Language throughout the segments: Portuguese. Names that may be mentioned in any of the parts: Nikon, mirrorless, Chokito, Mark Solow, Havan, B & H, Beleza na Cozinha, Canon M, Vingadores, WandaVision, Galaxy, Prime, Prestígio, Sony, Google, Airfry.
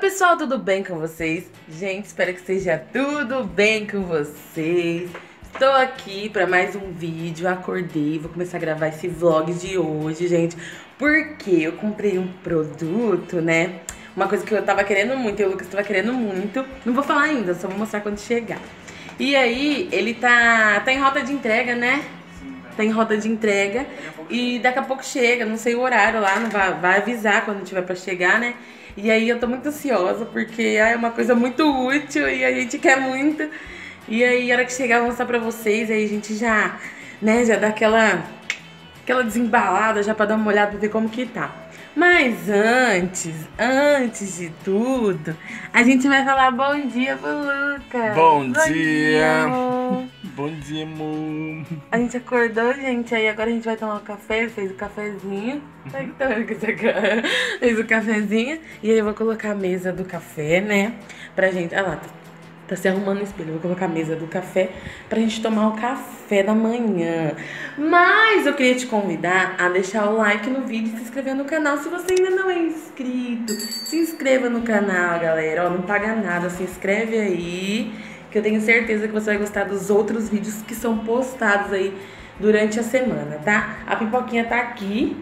pessoal, tudo bem com vocês? Gente, espero que seja tudo bem com vocês. Estou aqui para mais um vídeo, acordei, vou começar a gravar esse vlog de hoje, gente, porque eu comprei um produto, né? Uma coisa que eu tava querendo muito, e o Lucas tava querendo muito. Não vou falar ainda, só vou mostrar quando chegar. E aí, ele tá em rota de entrega, né? Tá em rota de entrega e daqui a pouco chega, não sei o horário lá, não vai avisar quando tiver pra chegar, né? E aí eu tô muito ansiosa porque é uma coisa muito útil e a gente quer muito. E aí a hora que chegar eu vou mostrar pra vocês, aí a gente já, né, já dá aquela desembalada já pra dar uma olhada e ver como que tá. Mas antes de tudo, a gente vai falar bom dia pro Lucas. Bom dia! Bom dia, amor. A gente acordou, gente, aí agora a gente vai tomar um café, fez o cafezinho. Ai, que tá com essa cara. Fez o cafezinho e aí eu vou colocar a mesa do café, né, pra gente... Ah lá, tá se arrumando no espelho. Eu vou colocar a mesa do café pra gente tomar o café da manhã. Mas eu queria te convidar a deixar o like no vídeo e se inscrever no canal. Se você ainda não é inscrito, se inscreva no canal, galera. Ó, não paga nada, se inscreve aí, que eu tenho certeza que você vai gostar dos outros vídeos que são postados aí durante a semana, tá? A pipoquinha tá aqui.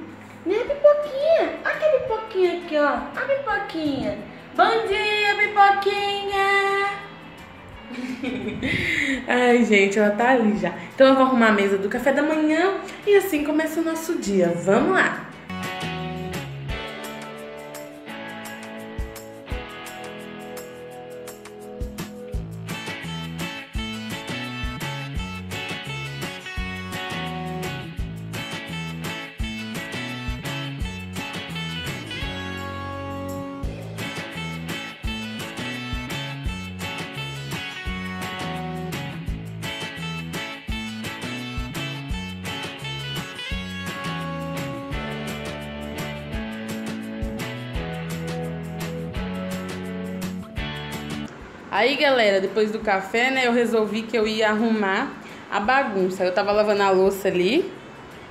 Minha pipoquinha! Olha a pipoquinha aqui, ó. A pipoquinha! Bom dia, pipoquinha! Ai, gente, ela tá ali já. Então eu vou arrumar a mesa do café da manhã e assim começa o nosso dia. Vamos lá! Aí, galera, depois do café, né, eu resolvi que eu ia arrumar a bagunça. Eu tava lavando a louça ali,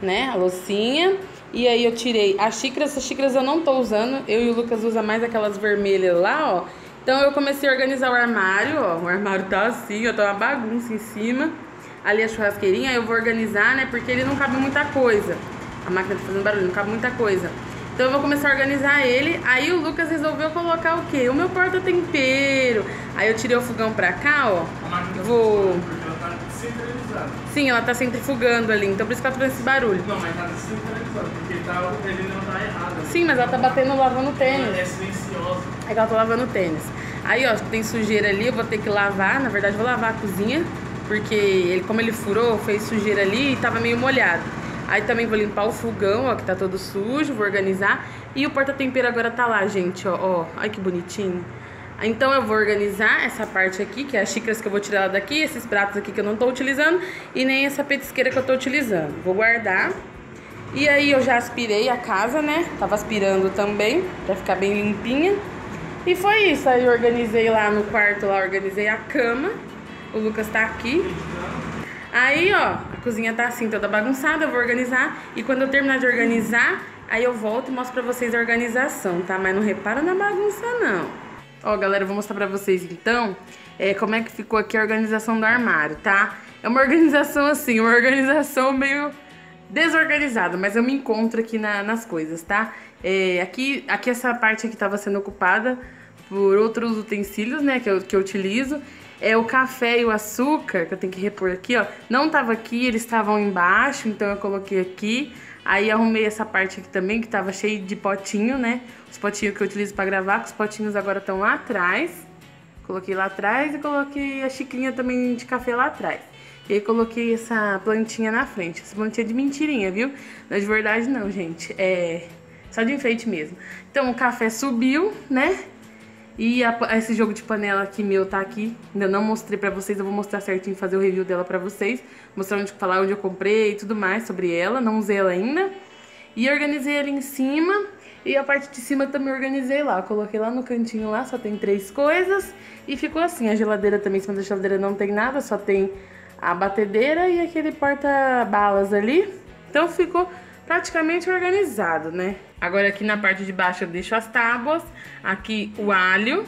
né, a loucinha. E aí eu tirei as xícaras. Essas xícaras eu não tô usando. Eu e o Lucas usa mais aquelas vermelhas lá, ó. Então eu comecei a organizar o armário, ó. O armário tá assim, ó, tá uma bagunça em cima. Ali a churrasqueirinha eu vou organizar, né, porque ele não cabe muita coisa. A máquina tá fazendo barulho, não cabe muita coisa. Então eu vou começar a organizar ele. Aí o Lucas resolveu colocar o quê? O meu porta-tempero. Aí eu tirei o fogão pra cá, ó. Vou... Ela tá centralizada. Sim, ela tá centrifugando ali. Então por isso que ela faz esse barulho. Não, mas tá centralizada, porque ele não tá errado. Sim, mas ela tá batendo, lavando o tênis. É silenciosa. É que ela tá lavando o tênis. Aí, ó, tem sujeira ali, eu vou ter que lavar. Na verdade, eu vou lavar a cozinha. Porque ele, como ele furou, fez sujeira ali e tava meio molhado. Aí também vou limpar o fogão, ó, que tá todo sujo, vou organizar. E o porta-tempero agora tá lá, gente, ó. Ai, que bonitinho. Então eu vou organizar essa parte aqui, que é as xícaras que eu vou tirar lá daqui, esses pratos aqui que eu não tô utilizando, e nem essa petisqueira que eu tô utilizando. Vou guardar. E aí eu já aspirei a casa, né? Tava aspirando também, pra ficar bem limpinha. E foi isso, aí eu organizei lá no quarto, lá organizei a cama. O Lucas tá aqui. Aí, ó, a cozinha tá assim, toda bagunçada, eu vou organizar. E quando eu terminar de organizar, aí eu volto e mostro pra vocês a organização, tá? Mas não repara na bagunça, não. Ó, galera, eu vou mostrar pra vocês, então, como é que ficou aqui a organização do armário, tá? É uma organização assim, uma organização meio desorganizada, mas eu me encontro aqui nas coisas, tá? Aqui essa parte aqui tava sendo ocupada por outros utensílios, né, que eu utilizo. É o café e o açúcar, que eu tenho que repor aqui, ó. Não tava aqui, eles estavam embaixo, então eu coloquei aqui. Aí arrumei essa parte aqui também, que tava cheio de potinho, né? Os potinhos que eu utilizo pra gravar, que os potinhos agora estão lá atrás. Coloquei lá atrás e coloquei a xicrinha também de café lá atrás. E aí coloquei essa plantinha na frente. Essa plantinha é de mentirinha, viu? Não é de verdade não, gente. É só de enfeite mesmo. Então o café subiu, né? E esse jogo de panela aqui meu tá aqui. Ainda não mostrei pra vocês, eu vou mostrar certinho, fazer o review dela pra vocês. Mostrar onde eu comprei e tudo mais sobre ela. Não usei ela ainda. E organizei ali em cima. E a parte de cima também organizei lá. Coloquei lá no cantinho lá, só tem 3 coisas. E ficou assim, a geladeira também, em cima da geladeira não tem nada. Só tem a batedeira e aquele porta-balas ali. Então ficou praticamente organizado, né? Agora aqui na parte de baixo eu deixo as tábuas, aqui o alho.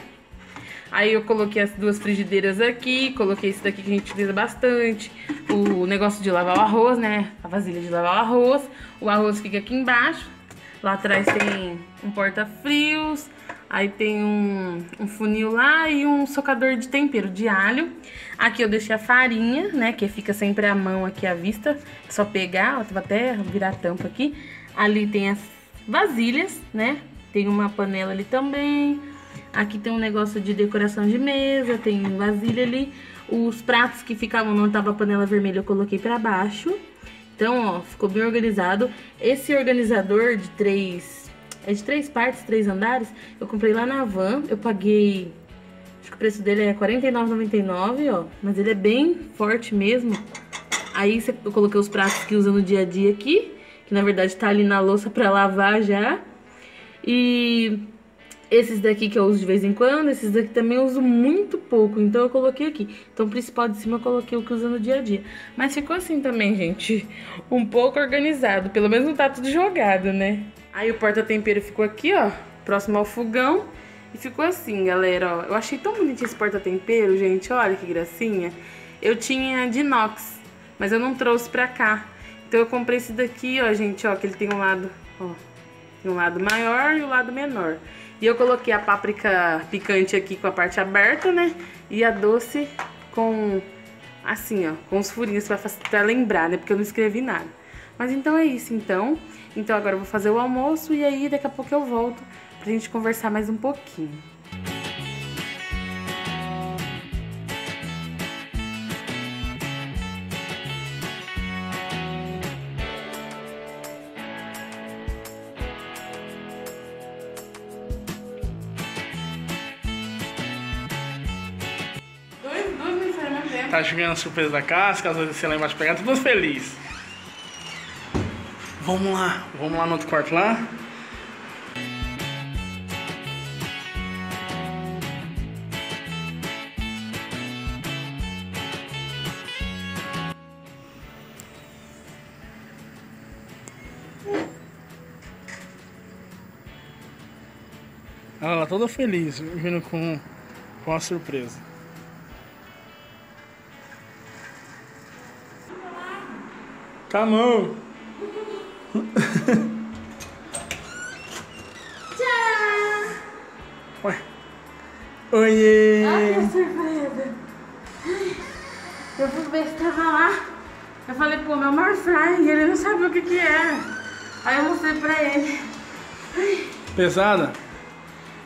Aí eu coloquei as duas frigideiras aqui, coloquei isso daqui que a gente utiliza bastante, o negócio de lavar o arroz, né? A vasilha de lavar o arroz fica aqui embaixo. Lá atrás tem um porta-frios, aí tem um funil lá e um socador de tempero de alho. Aqui eu deixei a farinha, né? Que fica sempre à mão aqui à vista, é só pegar, ó, vou até virar a tampa aqui. Ali tem as vasilhas, né? Tem uma panela ali também. Aqui tem um negócio de decoração de mesa, tem vasilha ali. Os pratos que ficavam, não tava a panela vermelha, eu coloquei pra baixo. Então, ó, ficou bem organizado. Esse organizador de três partes, 3 andares, eu comprei lá na Havan. Eu paguei, acho que o preço dele é R$ 49,99, ó. Mas ele é bem forte mesmo. Aí eu coloquei os pratos que usa no dia a dia aqui, que na verdade tá ali na louça pra lavar já. E esses daqui que eu uso de vez em quando, esses daqui também eu uso muito pouco, então eu coloquei aqui. Então o principal de cima eu coloquei o que uso no dia a dia. Mas ficou assim também, gente, um pouco organizado, pelo menos não tá tudo jogado, né? Aí o porta-tempero ficou aqui, ó, próximo ao fogão. E ficou assim, galera, ó. Eu achei tão bonitinho esse porta-tempero, gente, olha que gracinha. Eu tinha de inox, mas eu não trouxe pra cá. Então eu comprei esse daqui, ó, gente, ó, que ele tem um lado, ó, tem um lado maior e um lado menor. E eu coloquei a páprica picante aqui com a parte aberta, né? E a doce com, assim, ó, com os furinhos pra lembrar, né? Porque eu não escrevi nada. Mas então é isso, então. Então agora eu vou fazer o almoço e aí daqui a pouco eu volto pra gente conversar mais um pouquinho. Tá chegando a surpresa da casca, às vezes você lá embaixo pegar, tô todo feliz. Vamos lá no outro quarto lá. Ela lá toda feliz, vindo com a surpresa. Come on! Tchau! Ué. Oiê! Ai, que surpresa! Eu fui ver se tava lá. Eu falei, pô, meu mar fry, ele não sabia o que que era. Aí eu mostrei pra ele. Ai. Pesada?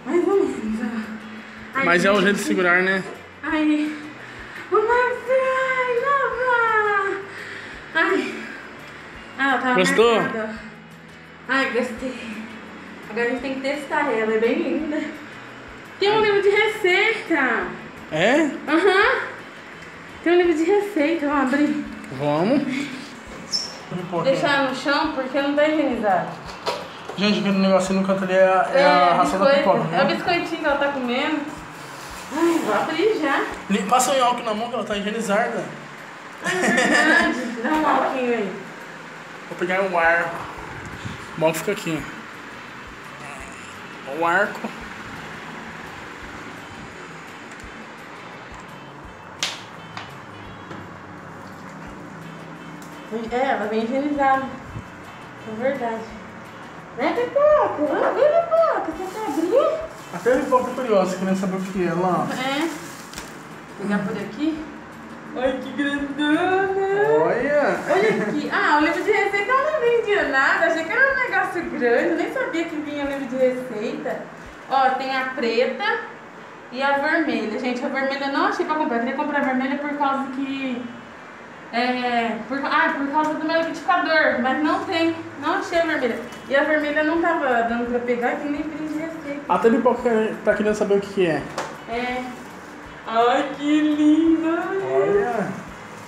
Mais ou menos, ó. Mas é o jeito de segurar, né? Aí. O mar fry, lava! Ai. Ah, tá. Gostou? Marcada. Ai, gostei. Agora a gente tem que testar ela, é bem linda. Tem um livro de receita. É? Aham. Tem um livro de receita, vamos abrir. Vamos. Deixar ela no chão porque não tá higienizado. Gente, aquele negocinho no canto ali é a ração da pipoca, né? É o biscoitinho que ela tá comendo. Ai, vou abrir já. Passa um nhoque na mão que ela tá higienizada. Ai, é verdade. Dá um nhoquinho aí. Vou pegar um arco. Bom, fica aqui. O arco. É, ela vem higienizada. É verdade. Né, Pipoca? Vem, Pipoca. Você quer abrir? Até a Pipoca é curiosa, querendo saber o que é lá. É. Vou pegar por aqui. Olha que grandona! Olha! Olha aqui! Ah, o livro de receita eu não vendia nada, achei que era um negócio grande, eu nem sabia que vinha o livro de receita. Ó, tem a preta e a vermelha. Gente, a vermelha eu não achei pra comprar, eu queria comprar a vermelha por causa que... por causa do meu liquidificador, mas não tem, não achei a vermelha. E a vermelha não tava dando pra pegar e tem nem livro de receita. Até de pouco tá querendo saber o que é. É. Ai, que linda! Olha!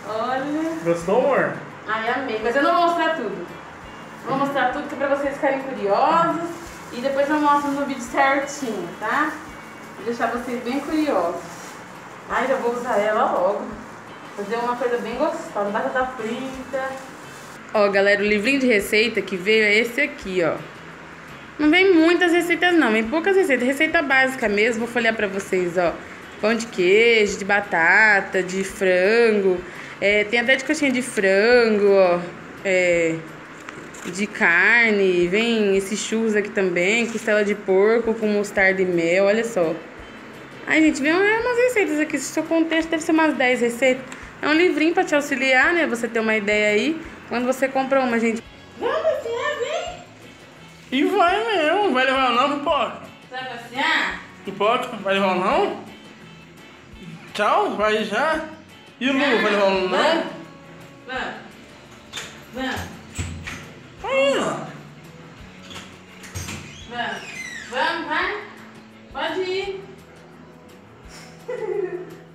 Olha! Gostou, amor? Ai, amei. Mas eu não vou mostrar tudo. Vou mostrar tudo que é pra vocês ficarem curiosos. E depois eu mostro no vídeo certinho, tá? Vou deixar vocês bem curiosos. Ai, já vou usar ela logo. Fazer uma coisa bem gostosa. Batata frita. Ó, galera, o livrinho de receita que veio é esse aqui, ó. Não vem muitas receitas não, vem poucas receitas. Receita básica mesmo, vou folhear pra vocês, ó. Pão de queijo, de batata, de frango. Tem até de coxinha de frango, ó. De carne, vem esses churros aqui também, costela de porco com mostarda e mel, olha só. Ai, gente, vem umas receitas aqui, se o seu contexto deve ser umas 10 receitas. É um livrinho pra te auxiliar, né, você ter uma ideia aí, quando você compra uma, gente. Vamos passear, vem! E vai mesmo, vai levar ou não, pipoca? Você vai passear? Pipoca, vai levar ou não? Tchau, vai já? E o Lu, vai levar ou não? Vamos. Vamos, vai. Pode ir.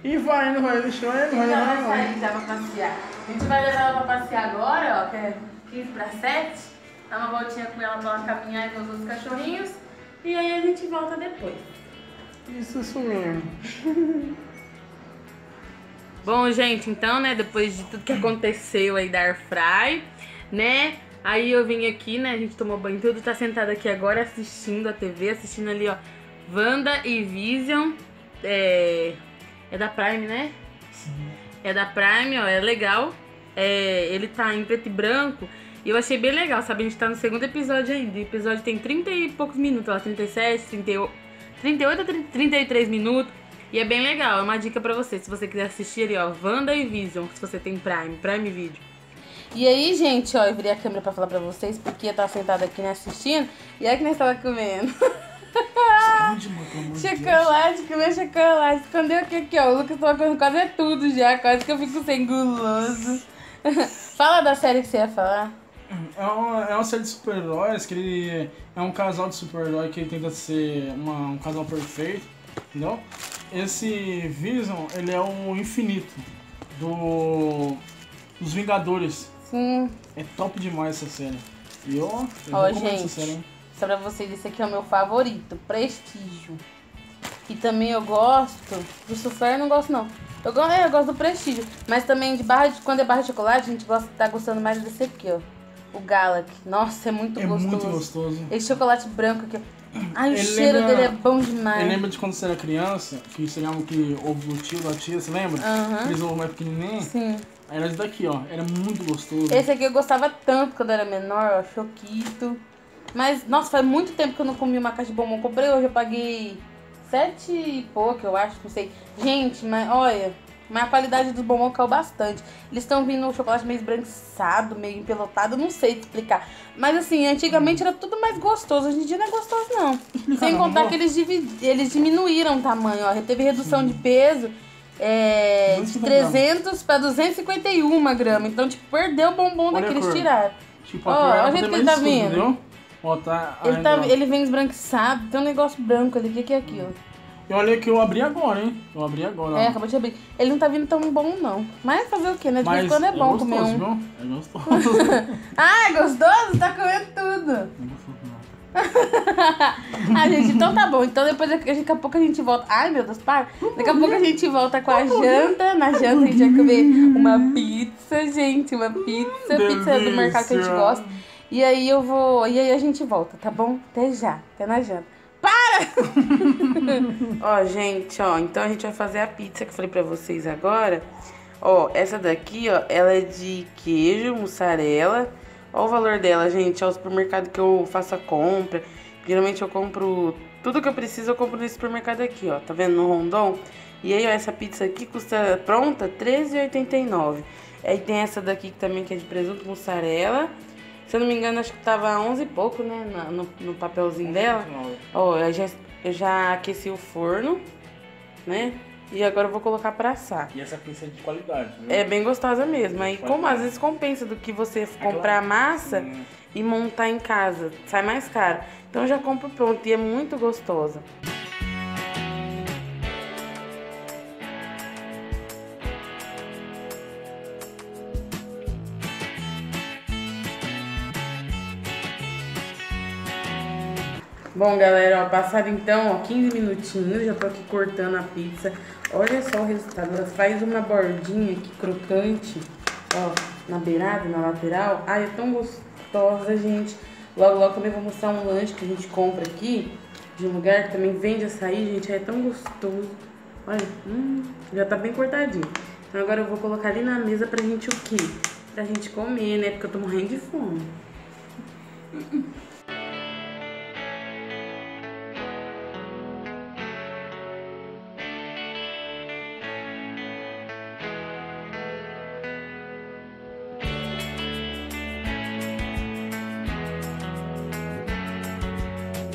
E vai, não vai deixar, não vai levar não. Ela vai sair já pra passear. A gente vai levar ela pra passear agora, ó, que é 6:45. Dá uma voltinha com ela pra ela caminhar com os outros cachorrinhos. E aí a gente volta depois. Isso mesmo. Bom, gente, então, né, depois de tudo que aconteceu aí da Airfry, né... Aí eu vim aqui, né, a gente tomou banho e tudo, tá sentado aqui agora assistindo a TV, assistindo ali, ó, WandaVision, é da Prime, né? Sim. É da Prime, ó, é legal, ele tá em preto e branco, e eu achei bem legal, sabe, a gente tá no segundo episódio ainda, o episódio tem 30 e poucos minutos, ó, 37, 38 a 33 minutos, e é bem legal, é uma dica pra você, se você quiser assistir ali, ó, WandaVision, se você tem Prime Video. E aí, gente, ó, eu virei a câmera pra falar pra vocês, porque eu tava sentada aqui, né, assistindo, e aí que nós tava comendo. Chocolate, comer chocolate. Escondeu aqui, ó, o Lucas tava comendo quase tudo já, quase que eu fico sem guloso. Fala da série que você ia falar. É uma série de super-heróis, que ele é um casal de super-herói que ele tenta ser um casal perfeito, entendeu? Esse Vision, ele é o infinito dos Vingadores. Sim. É top demais essa cena. E ó, gente, essa cena, hein? Só pra vocês, esse aqui é o meu favorito, Prestígio. E também eu gosto do soufflé, eu não gosto não. Eu gosto do Prestígio, mas também quando é barra de chocolate, a gente tá gostando mais desse aqui, ó. O Galaxy. Nossa, é muito gostoso. É muito gostoso. Esse chocolate branco aqui. Ai, o cheiro dele é bom demais. Eu lembro de quando você era criança, que você lembra que ovo do tio, da tia, você lembra? Aham. Aqueles ovos mais pequenininhos. Sim. Era esse daqui, ó. Era muito gostoso. Esse aqui eu gostava tanto quando era menor, ó. Chokito. Mas, nossa, faz muito tempo que eu não comi uma caixa de bombom. Comprei hoje, eu paguei 7 e pouco, eu acho, não sei. Gente, mas olha, mas a qualidade do bombom caiu bastante. Eles estão vindo um chocolate meio esbranquiçado, meio empelotado, não sei te explicar. Mas assim, antigamente era tudo mais gostoso. Hoje em dia não é gostoso, não. Sem contar que eles diminuíram o tamanho, ó. Teve redução de peso. De 300 para 251 gramas. Então, tipo, perdeu o bombom daqueles tiraram. Tipo, olha o jeito que ele tá vindo. Ó, ele vem esbranquiçado. Tem um negócio branco ali. O que é aquilo? E olha que eu abri agora, hein? Eu abri agora. Acabou de abrir. Ele não tá vindo tão bom, não. Mas fazer o quê, né? De vez em quando é bom comer um. Viu? É gostoso. Ah, é gostoso? Tá comendo tudo. Não gostou, não. Ah, gente, então tá bom. Então depois daqui a pouco a gente volta. Ai, meu Deus, para. Daqui a pouco a gente volta com a janta. Na janta a gente vai comer uma pizza, gente. Uma pizza. Pizza do mercado que a gente gosta. E aí eu vou. E aí a gente volta, tá bom? Até já. Até na janta. Para! Ó, gente, ó. Então a gente vai fazer a pizza que eu falei pra vocês agora. Ó, essa daqui, ó. Ela é de queijo, mussarela. Olha o valor dela, gente. É o supermercado que eu faço a compra. Geralmente eu compro... Tudo que eu preciso eu compro nesse supermercado aqui, ó. Tá vendo? No Rondon. E aí, ó, essa pizza aqui custa pronta R$13,89. Aí tem essa daqui também que é de presunto, mussarela. Se eu não me engano, acho que tava 11 e pouco, né? No papelzinho dela. Ó, eu já aqueci o forno, né? E agora eu vou colocar pra assar. E essa pizza é de qualidade, viu? É bem gostosa mesmo. Aí, como às vezes compensa do que você comprar a massa e montar em casa. Sai mais caro. Então eu já compro pronto e é muito gostosa. Bom, galera, ó, passaram então, ó, 15 minutinhos, já tô aqui cortando a pizza. Olha só o resultado, ela faz uma bordinha aqui crocante. ó, na beirada, na lateral. Ai, é tão gostosa, gente. Logo, logo também vou mostrar um lanche que a gente compra aqui, de um lugar que também vende açaí, gente. É tão gostoso. Olha, já tá bem cortadinho. Então agora eu vou colocar ali na mesa pra gente o quê? Pra gente comer, né? Porque eu tô morrendo de fome.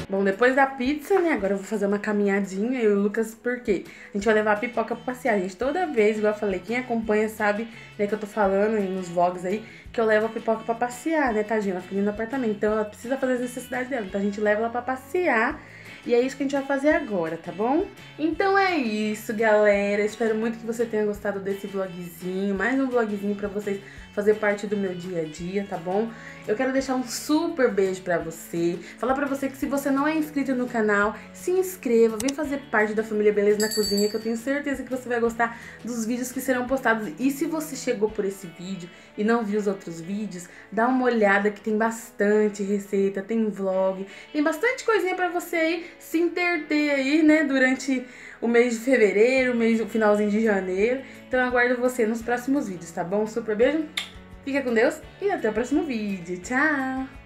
Bom, depois da pizza, né, agora eu vou fazer uma caminhadinha, eu e o Lucas, porque a gente vai levar a pipoca pra passear, gente. Toda vez, igual eu falei, quem acompanha sabe, né, que eu tô falando nos vlogs aí, que eu levo a pipoca pra passear, né, tadinha, ela fica no apartamento, então ela precisa fazer as necessidades dela, então a gente leva ela pra passear. E é isso que a gente vai fazer agora, tá bom? Então é isso, galera. Espero muito que você tenha gostado desse vlogzinho. Mais um vlogzinho pra vocês fazer parte do meu dia a dia, tá bom? Eu quero deixar um super beijo pra você. Falar pra você que se você não é inscrito no canal, se inscreva. Vem fazer parte da família Beleza na Cozinha, que eu tenho certeza que você vai gostar dos vídeos que serão postados. E se você chegou por esse vídeo e não viu os outros vídeos, dá uma olhada que tem bastante receita, tem vlog, tem bastante coisinha pra você aí se interter aí, né, durante o mês de fevereiro, o finalzinho de janeiro. Então eu aguardo você nos próximos vídeos, tá bom? Super beijo, fica com Deus e até o próximo vídeo. Tchau!